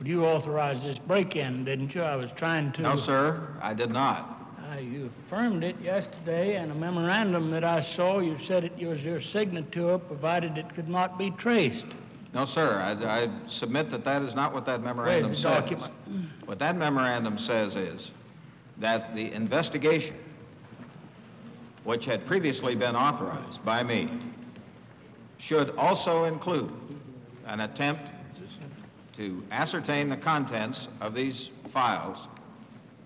Well, you authorized this break-in, didn't you? I was trying to... No, sir, I did not. You affirmed it yesterday, and a memorandum that I saw, you said it was your signature, provided it could not be traced. No, sir. I submit that that is not what that memorandum says. Where's the document? What that memorandum says is that the investigation, which had previously been authorized by me, should also include an attempt to ascertain the contents of these files.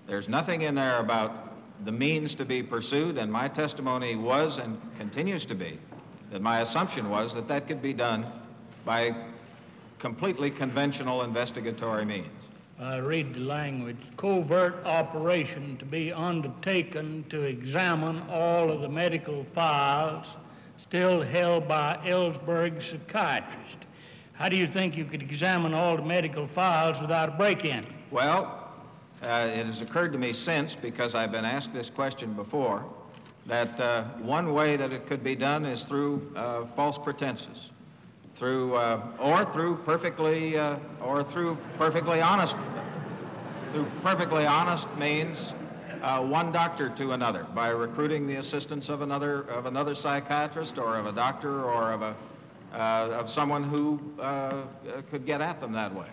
There's nothing in there about the means to be pursued, and my testimony was and continues to be that my assumption was that that could be done by completely conventional investigatory means. I read the language, covert operation to be undertaken to examine all of the medical files still held by Ellsberg psychiatrist. How do you think you could examine all the medical files without a break-in? Well, it has occurred to me since, because I've been asked this question before, that one way that it could be done is through false pretenses, through or through perfectly honest means, one doctor to another by recruiting the assistance of another psychiatrist or of a doctor or of someone who could get at them that way.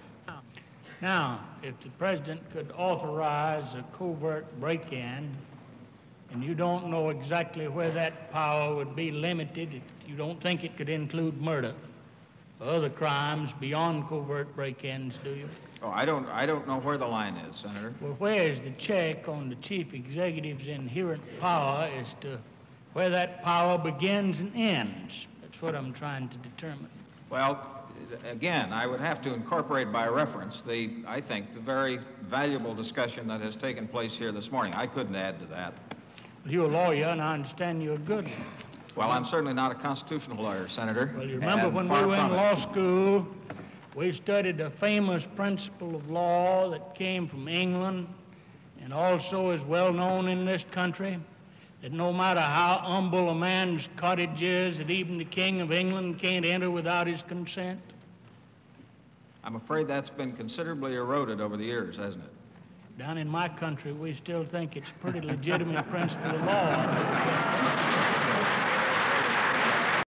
Now, if the president could authorize a covert break-in, and you don't know exactly where that power would be limited, if you don't think it could include murder or other crimes beyond covert break-ins, do you? Oh, I don't know where the line is, Senator. Well, where is the check on the chief executive's inherent power as to where that power begins and ends? That's what I'm trying to determine. Well, again, I would have to incorporate by reference the, I think, the very valuable discussion that has taken place here this morning. I couldn't add to that. Well, you're a lawyer, and I understand you're a good one. Well, I'm certainly not a constitutional lawyer, Senator. Well, you remember when we were in law school, we studied a famous principle of law that came from England and also is well known in this country, that no matter how humble a man's cottage is, that even the King of England can't enter without his consent? I'm afraid that's been considerably eroded over the years, hasn't it? Down in my country, we still think it's a pretty legitimate principle of law.